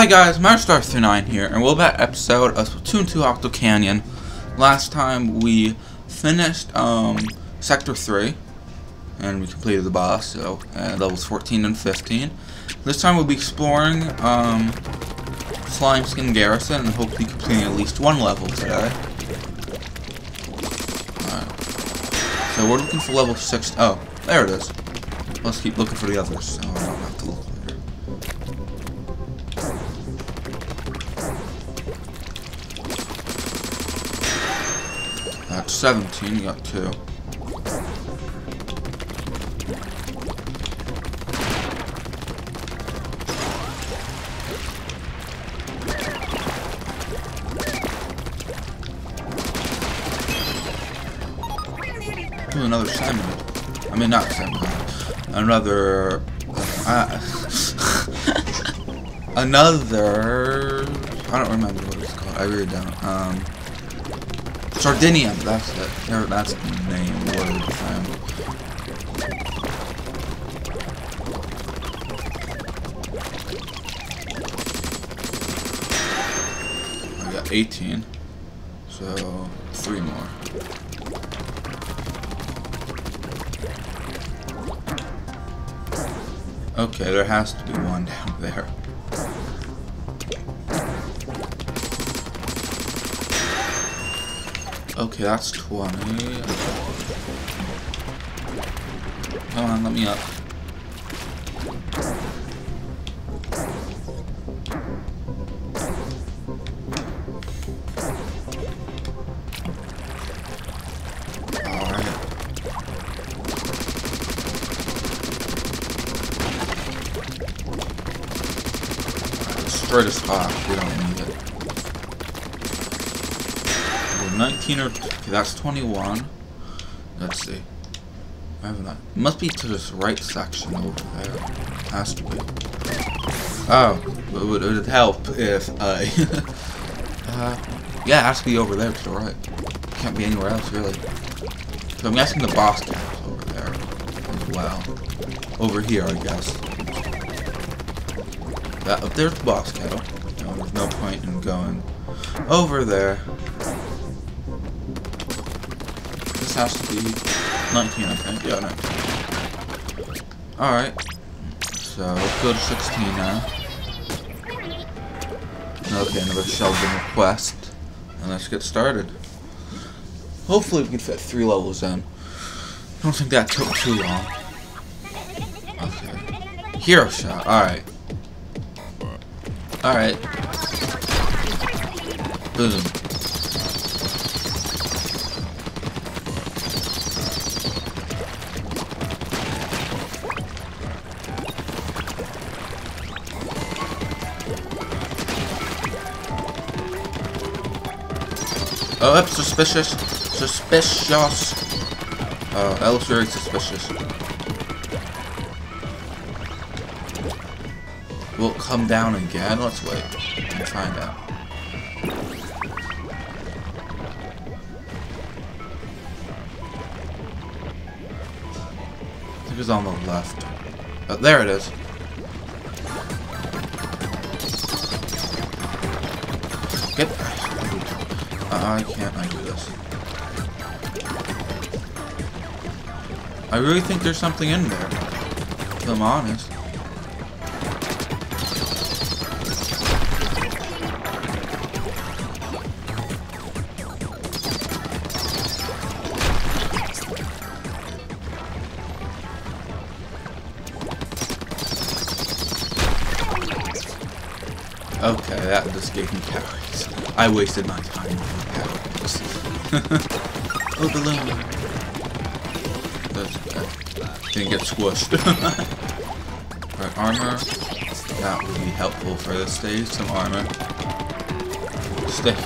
Hi guys, MarioStar39 here, and we're back episode of Splatoon 2 Octo Canyon. Last time we finished Sector 3, and we completed the boss, so levels 14 and 15. This time we'll be exploring Slime Skin Garrison, and hopefully completing at least one level today. Alright. So we're looking for level 6. Oh, there it is. Let's keep looking for the others, so I don't have to look. That's 17, you got 2. Ooh, another salmon. I mean, not salmon. Another... another... I don't remember what it's called. I really don't. Sardinium, that's it. That's the name, word, thing. I got 18, so 3 more. Okay, there has to be one down there. Okay, that's 20. Come on, let me up. Alright. Straight as fuck, we don't need it. 19 or okay, that's 21. Let's see. I have not. Must be to this right section over there. Has to be. Oh, would it help if I? Yeah, it has to be over there to the right. Can't be anywhere else really. So I'm guessing the boss camp's over there as well. Over here, I guess. That up there's the boss camp. No, there's no point in going over there. This has to be 19, I think. Yeah, 19. Alright. So, let's go to 16 now. Okay, another Sheldon request. And let's get started. Hopefully we can fit 3 levels in. I don't think that took too long. Okay. Hero shot. Alright. Alright. Boom. Oh, that's suspicious. Suspicious. Oh, that looks very suspicious. Will it come down again? Let's wait and find out. I think it's on the left. Oh, there it is. Get there. I can't I do this. I really think there's something in there, if I'm honest. Okay, that just gave me calories. I wasted my time with calories. Oh, balloon. That didn't get squished. Right, armor. That would be helpful for this stage. Some armor. Stick.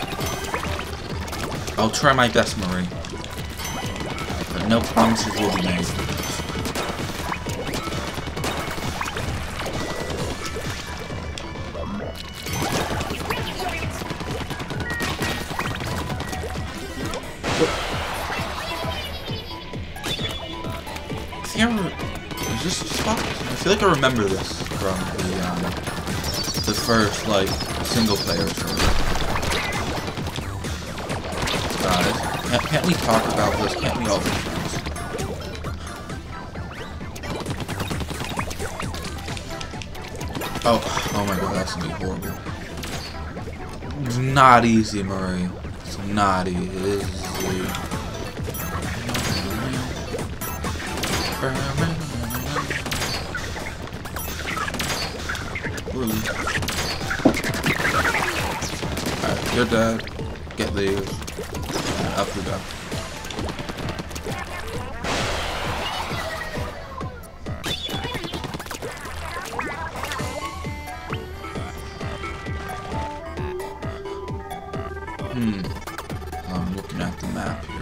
I'll try my best, Marie. But no promises will be made. I feel like I remember this from the the first, like, single player story. Guys, can't we talk about this? Can't we all be friends? Oh my god, that's gonna be horrible. It's not easy, Murray. It's not easy. Alright, you're dead. Get these. And up we go. I'm looking at the map here.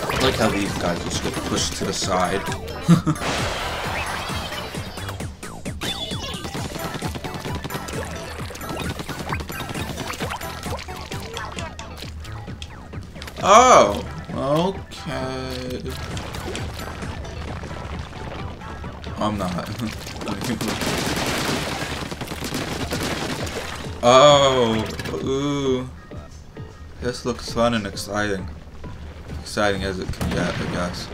I like how these guys just get pushed to the side. Oh, okay. I'm not. Oh, ooh. This looks fun and exciting. Exciting as it can get, I guess.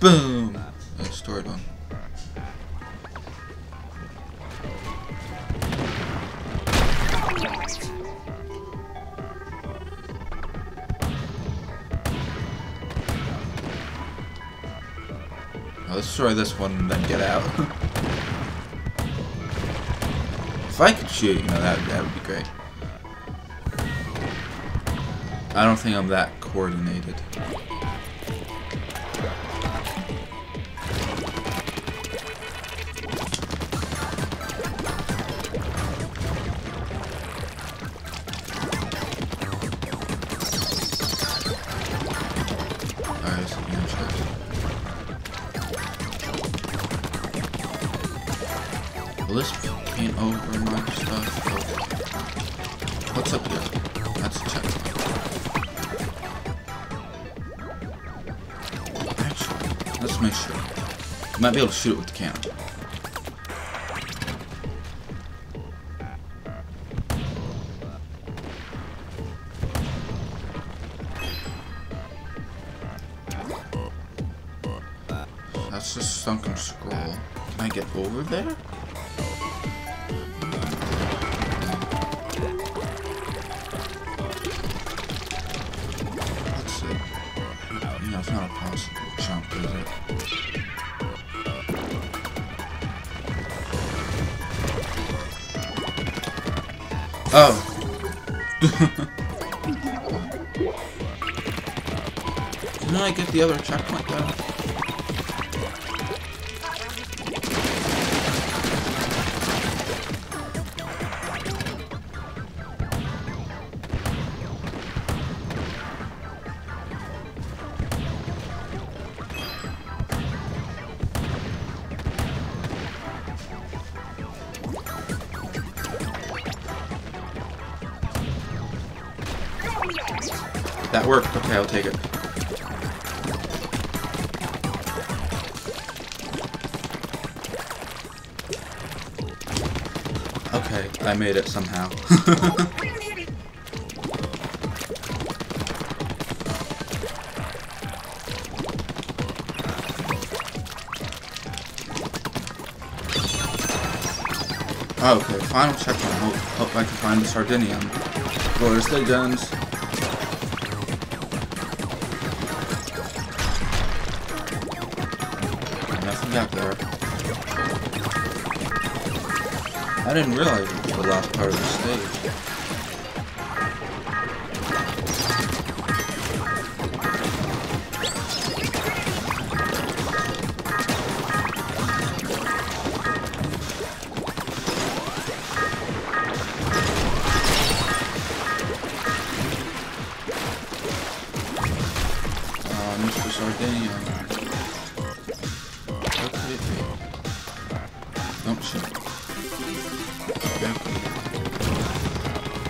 Boom! Oh, story done. Now let's destroy this one and then get out. If I could shoot, you know, that would be great. I don't think I'm that coordinated. Alright, so I'm gonna check. Will this paint over my stuff? Okay. What's up here? That's a check. Let's make sure. I might be able to shoot it with the cannon. That's just sunken scroll. Can I get over there? That's not a possible jump, is it? Oh! Didn't I get the other checkpoint though? That worked. Okay, I'll take it. Okay, I made it somehow. Okay, final checkpoint. Hope I can find the Sardinium. Where's the guns? Out there. I didn't realize it was the last part of the stage. Sardinium. Don't shoot.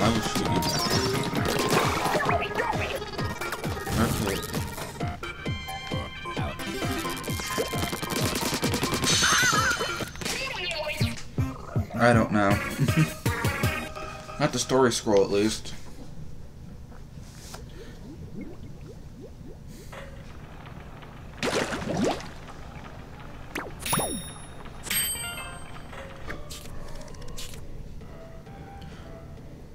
I will shoot you. Perfect. I don't know. Not the story scroll, at least.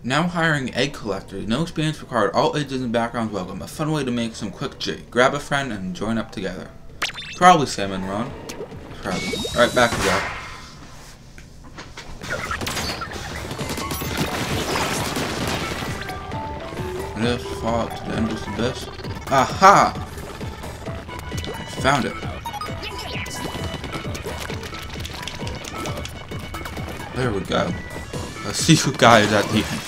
Now hiring egg collectors. No experience required. All ages and backgrounds welcome. A fun way to make some quick G. Grab a friend and join up together. Probably salmon run. Probably. Alright, back to that. This fall to the end of the abyss. Aha! I found it. There we go. Let's see who guided that defense.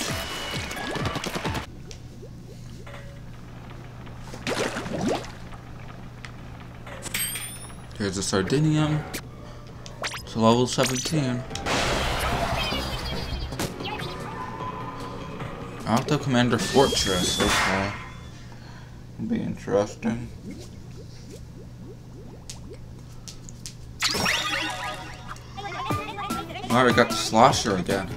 Here's the Sardinium. It's level 17. Octo Commander Fortress, okay. That'd be interesting. Alright, we got the Slosher again.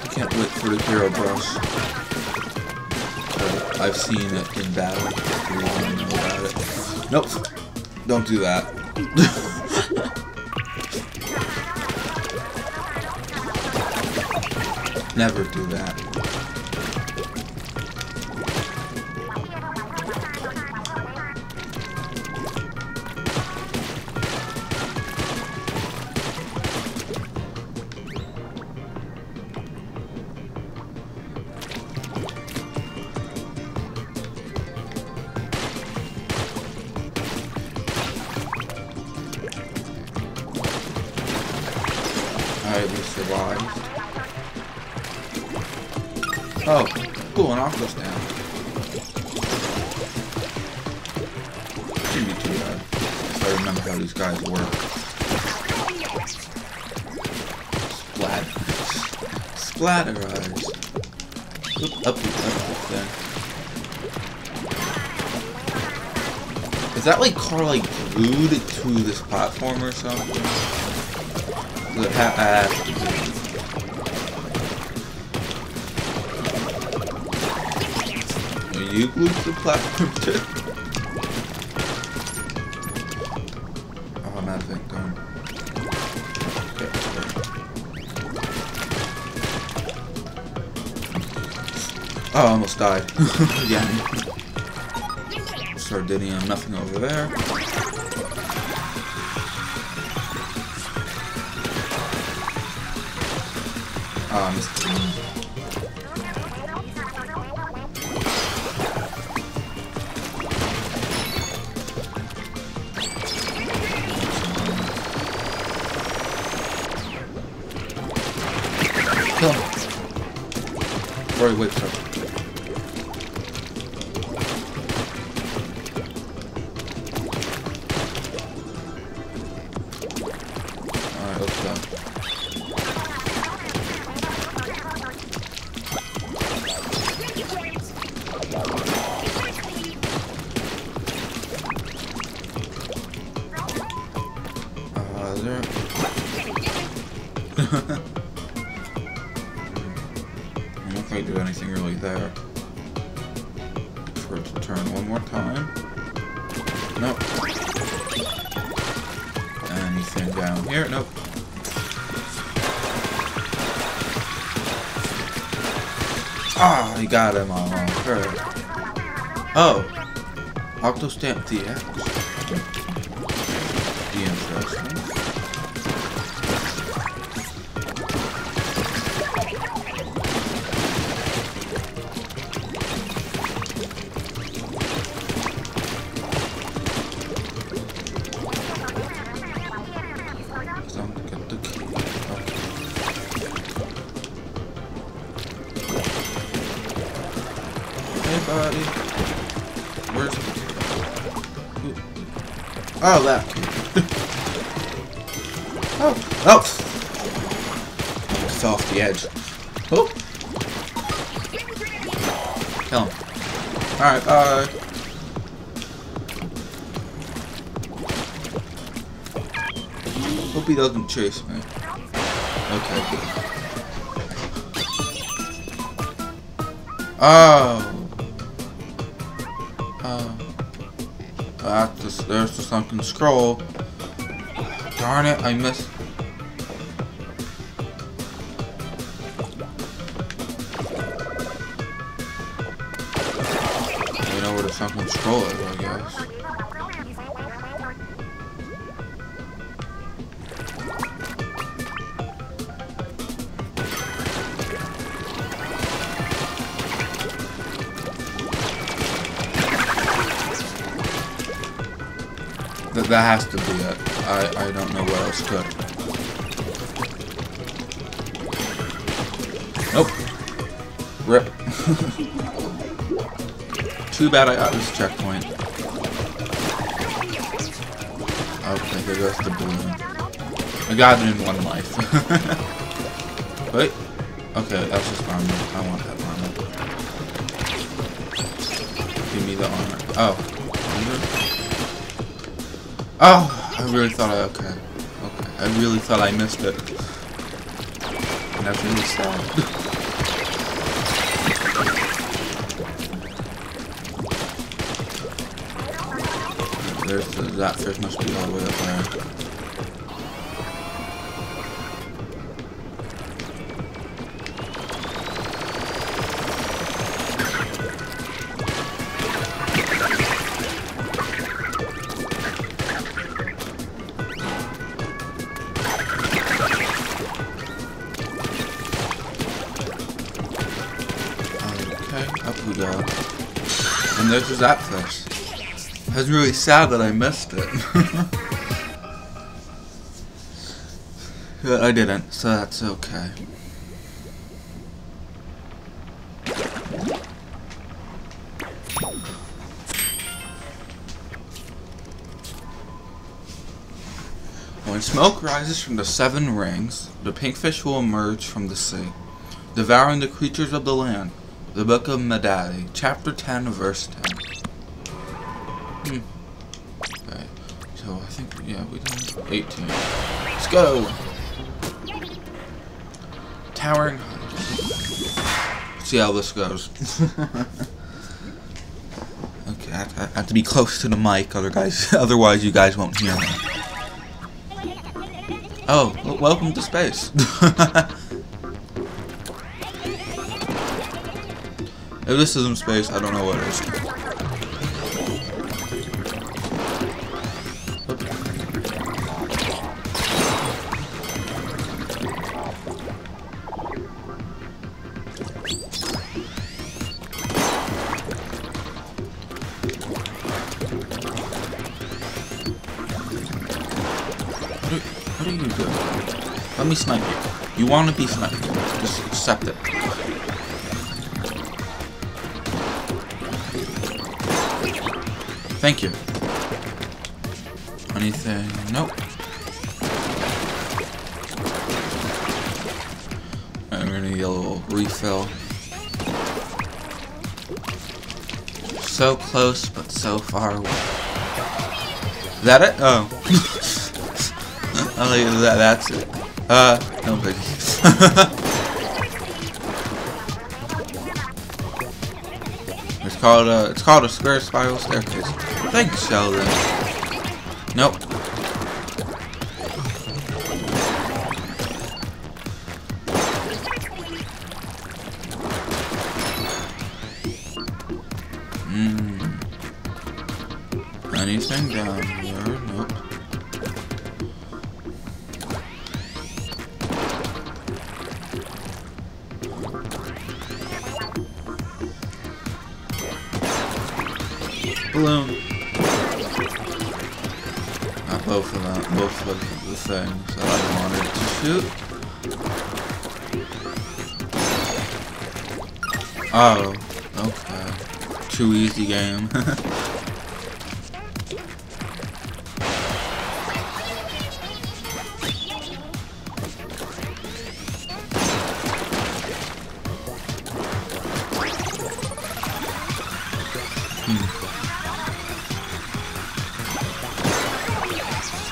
I can't wait for the Hero Brush. I've seen it in battle. If you want to know about it. Nope. Don't do that. Never do that. Alright, we survived. Oh, cool, an Octostamp. Shouldn't be too bad, if I remember how these guys work. Splat. Splatterize. Look up the thing. Is that like car like glued to this platform or something? Are you glued to the platform too? Oh, I'm out of it, darn. Okay. Oh, I almost died. Again. Sardinium, nothing over there. Ah, missed the moon. Kill him. Rory, wait for him. Alright, let's go. I don't think I did anything really there. For it to turn one more time. Nope. Anything down here? Nope. Ah, oh, you got him all on her. Oh! Octostamp TX. Be interesting. body. Where's it? Oh, left. Oh, oh! It's off the edge. Oh! Kill him. Alright, hope he doesn't chase me. Okay, good. Oh! There's the sunken scroll. Darn it, I missed. You know where the sunken scroll is, I guess. That has to be it. I don't know what else could. Nope. Rip. Too bad I got this checkpoint. Okay, here goes the balloon. I got it in one life. Wait. Okay, that's just armor. I want that armor. Give me the armor. Oh. Oh, I really thought okay. I really thought I missed it. And that's really sad. There's that fish must be all the way up there. And there's that fish. That's really sad that I missed it. But I didn't, so that's okay. When smoke rises from the seven rings, the pink fish will emerge from the sea, devouring the creatures of the land. The Book of Medadi, Chapter 10, Verse 10. Okay, so I think, yeah, we done 18. Let's go! Towering. Let's see how this goes. Okay, I have to be close to the mic, otherwise you guys won't hear me. Oh, well, welcome to space. If this isn't space, I don't know what it is. What are you doing? Let me snipe you. You want to be sniped. Just accept it. Thank you. Anything? Nope. I'm gonna need a little refill. So close, but so far away. Is that it? Oh. I that. That's it. No biggie. It's called a square spiral staircase. Thanks, Sheldon. Nope. Anything down here? Nope. Balloon. Both of the things that I wanted to shoot. Oh, okay. too easy game.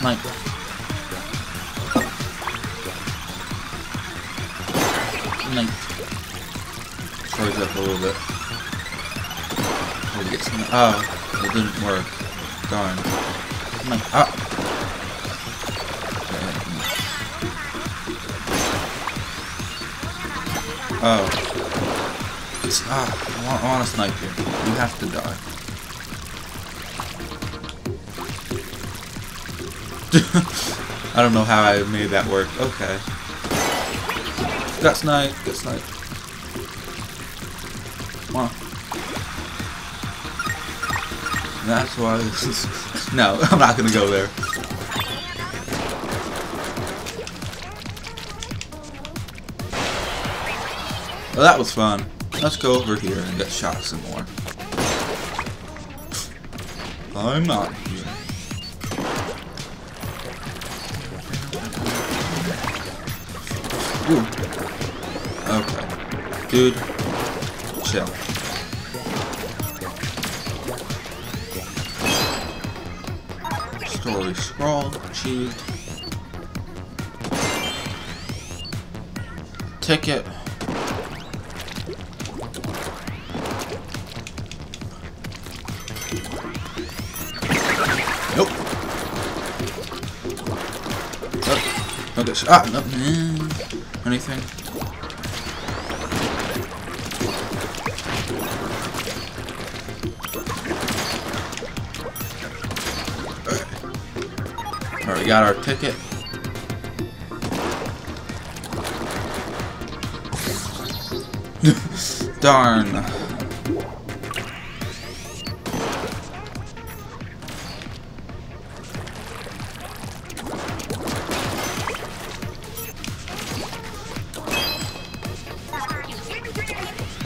Like, close up a little bit. We'll get some. Oh, it didn't work. Darn. Like, ah. Oh. It's, ah, I want a sniper. You have to die. I don't know how I made that work. Okay. That's night, that's night. Wow. That's why this is... No, I'm not gonna go there. Well, that was fun. Let's go over here and get shot some more. I'm not here. Ooh. Okay. Dude, chill. Story scroll, achieved. Ticket. Nope. Oh, okay. Ah, no. Anything? Alright, we got our ticket. Darn.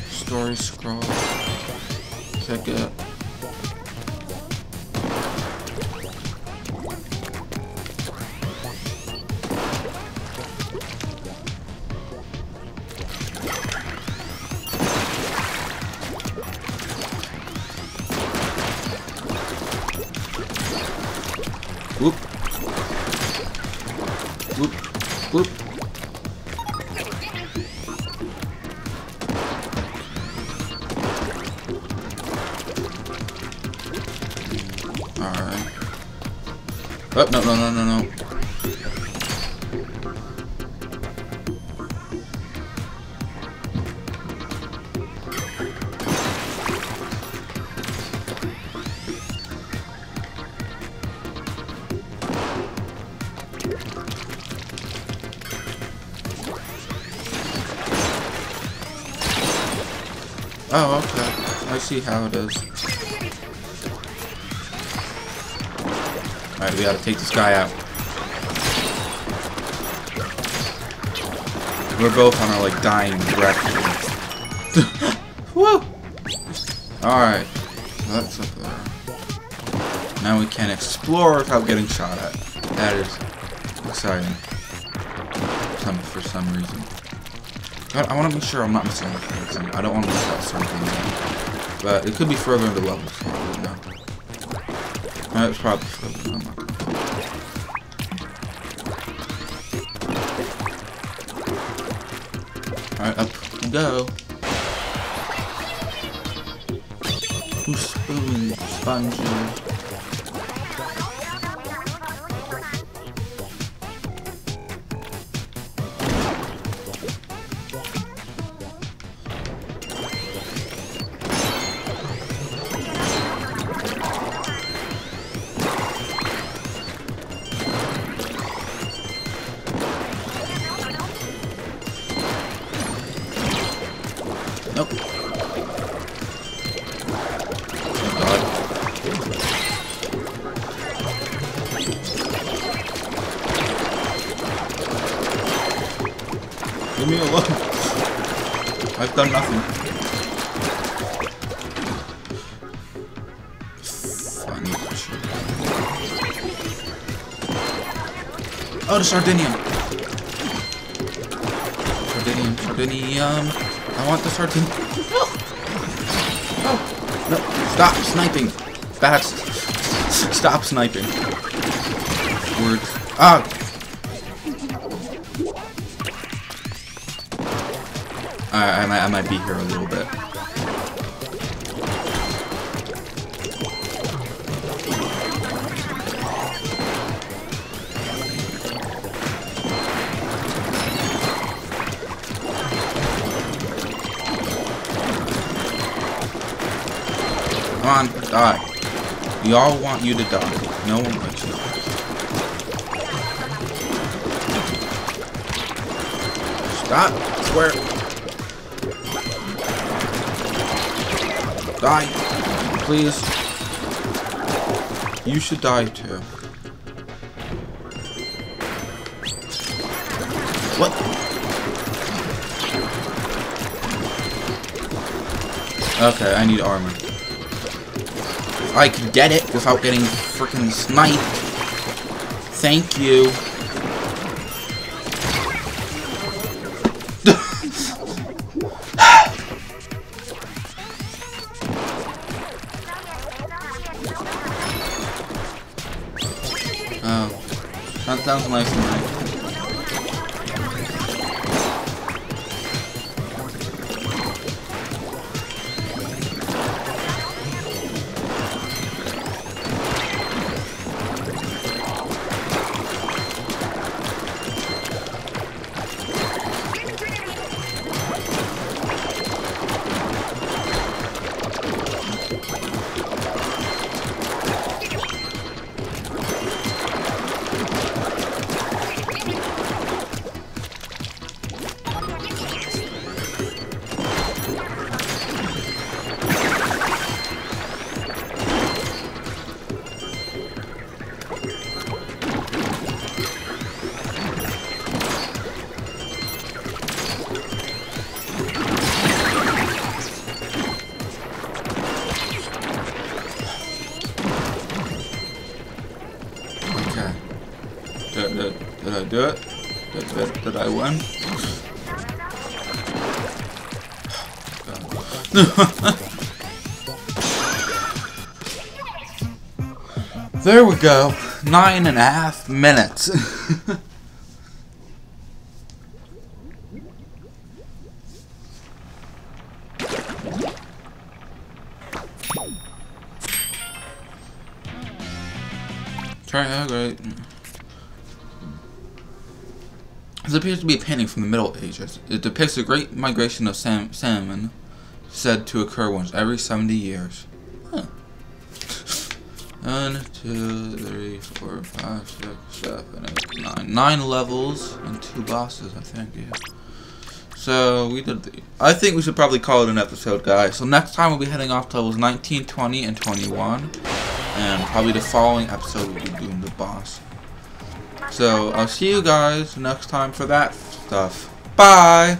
Story scroll. Ticket. Whoop. Whoop. Whoop. Alright. Oh, no, no, no, no, no. Oh, okay. I see how it is. Alright, we gotta take this guy out. We're both on our, like, dying breath. Woo! Alright. Well, that's up there. Now we can explore without getting shot at. That is exciting. For some reason. I want to make sure I'm not missing anything. I don't want to miss that sort of thing. But it could be further into levels. So I don't know. No, it's probably further. I'm not going to. Alright, up we go. Ooh, spoon, spongy. Nope. Oh god. Leave me alone. I've done nothing. Oh, the Sardinium. Sardinium. I want the Sardinium. No! Oh! No! Stop sniping! Bats! Stop sniping. Word. Ah! I might be here a little bit. Come on, die. We all want you to die. No one likes you. Stop. I swear. Die. Please. You should die too. What? Okay, I need armor. I can get it without getting freaking sniped. Thank you. Oh, that sounds nice and nice. Did I do it? Did I win? There we go. 9.5 minutes. Try that great. This appears to be a painting from the Middle Ages. It depicts the great migration of salmon, said to occur once every 70 years. Huh. 1, 2, 3, 4, 5, 6, 7, 8, 9. 9 levels and 2 bosses, I think, yeah. So, we did the... I think we should probably call it an episode, guys. So, next time we'll be heading off to levels 19, 20, and 21. And probably the following episode we'll be doing the boss. So, I'll see you guys next time for that stuff. Bye!